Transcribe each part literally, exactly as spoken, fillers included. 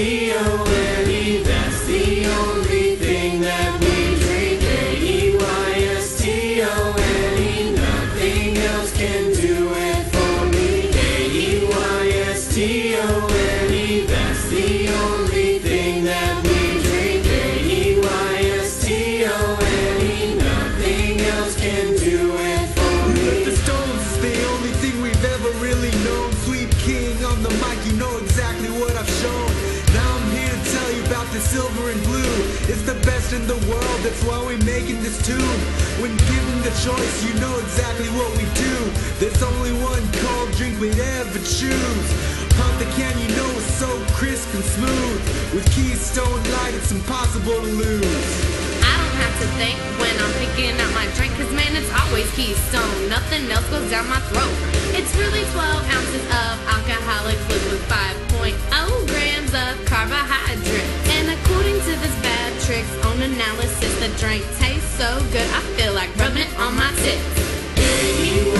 C O N E, that's the only thing that we drink. A E Y S T O N E, nothing else can do it for me. A E Y S T O N E, that's the only thing that we drink. A E Y S T O N E, nothing else can do it for me. The Stones is the only thing we've ever really known. Sweet King on the mic, you know exactly what I've shown. About the silver and blue, it's the best in the world, that's why we're making this tune. When given the choice, you know exactly what we do. There's only one cold drink we'd ever choose. Pop the can, you know it's so crisp and smooth. With Keystone Light, it's impossible to lose. I don't have to think when I'm picking out my drink, cause man, it's always Keystone. Nothing else goes down my throat. It's really twelve ounces of alcoholic liquid, five point oh grams of carbohydrates. According to this bad trick's own analysis, the drink tastes so good, I feel like rubbing it on my tits. A E Y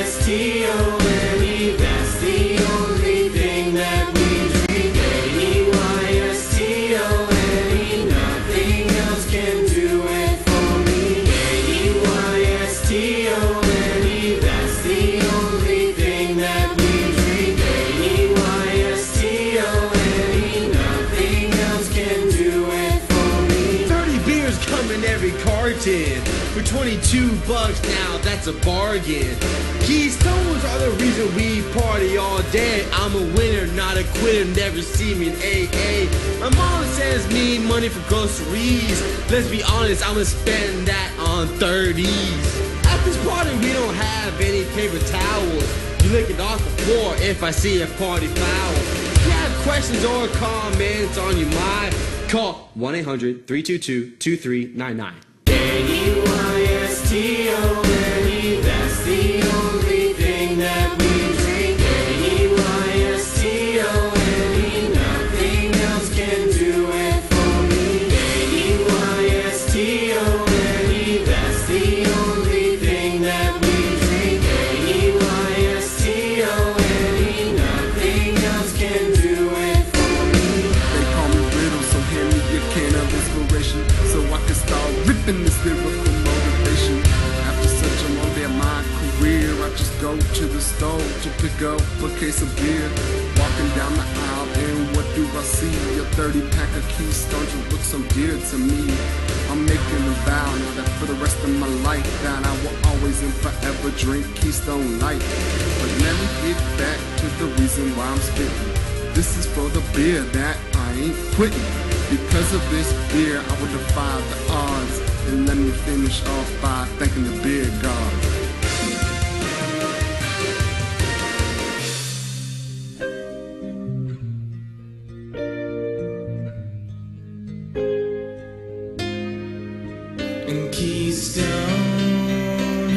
S T O N E, that's the only thing that we drink. A E Y S T O N E, nothing else can do it for me. A E Y S T O N E, that's the only thing that we drink. A E Y S T O N E, nothing else can coming every carton for twenty-two bucks now, that's a bargain. Keystones are the reason we party all day. I'm a winner, not a quitter, never see me in A A. My mom sends me money for groceries. Let's be honest, I'ma spend that on thirties. At this party we don't have any paper towels. You lick it off the floor if I see a party foul. If you have questions or comments on your mind, call one eight hundred, three two two, two three nine nine. A E Y S T O N E, that's the only thing that we drink. A E Y S T O N E, nothing else can do it for me. A E Y S T O N E, that's the only thing that we drink. A E Y S T O N E, nothing else can do it for me. So I can start ripping this lyrical motivation. After such a long day of my career, I just go to the store to pick up a case of beer. Walking down the aisle and what do I see? A thirty pack of Keystones, you look so dear to me. I'm making a vow now that for the rest of my life, that I will always and forever drink Keystone Light. But let me get back to the reason why I'm spitting. This is for the beer that I ain't quitting. Because of this beer, I will defy the odds, and let me finish off by thanking the beer god. And Keystone,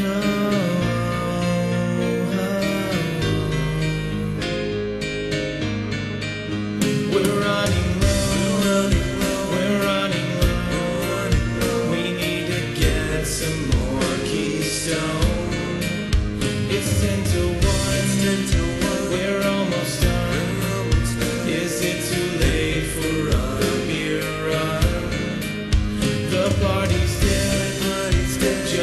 oh, oh, oh. We're running. Party's dead, but it's dead.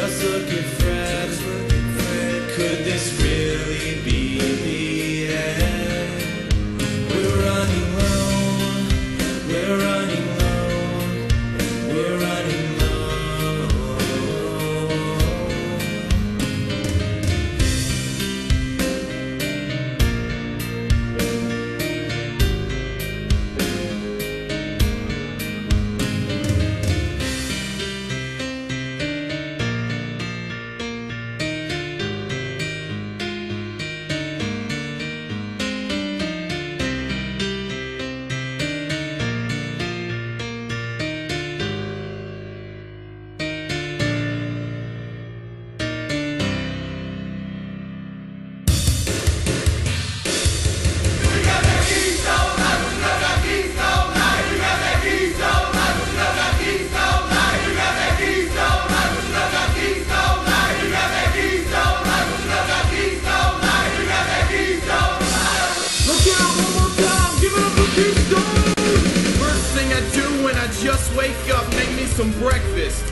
some breakfast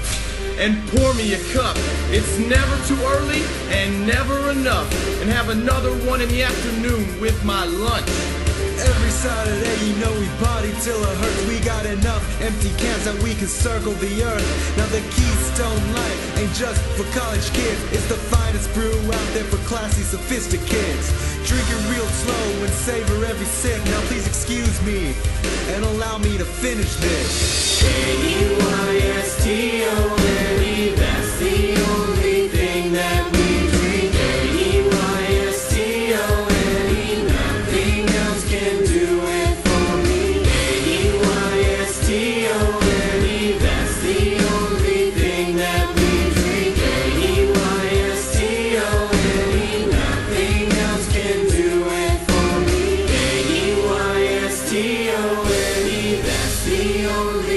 and pour me a cup. It's never too early and never enough. And have another one in the afternoon with my lunch. Every Saturday, you know we party till it hurts. We got enough empty cans that we can circle the earth. Now the Keystone Light ain't just for college kids. It's the finest brew out there for classy, sophisticated kids. Drink it real slow and savor every sip. Now please excuse me and allow me to finish this. K E Y S T O N E, that's the only thing that we drink. K E Y S T O N E, nothing else can do it for me. K E Y S T O N E, that's the only thing that we drink. K E Y S T O N E, nothing else can do it for me. K E Y S T O N E, that's the only